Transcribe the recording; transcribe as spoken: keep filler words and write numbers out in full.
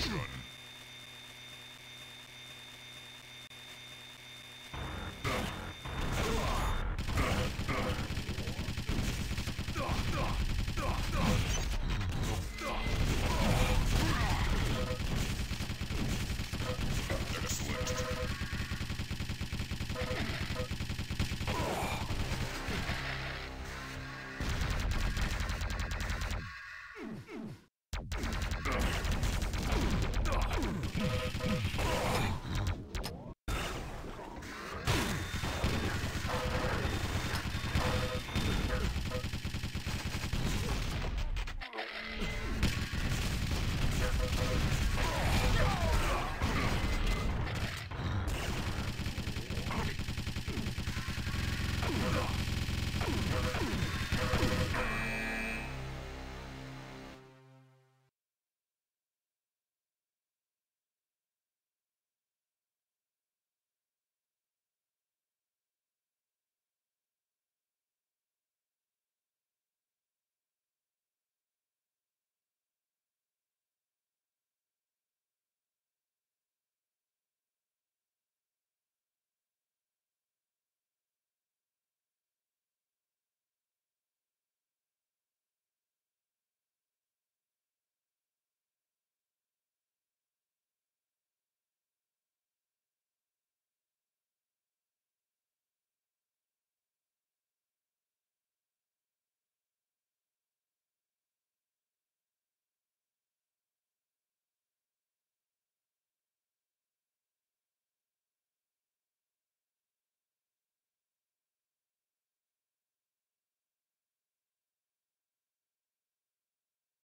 Explosion! Hmm.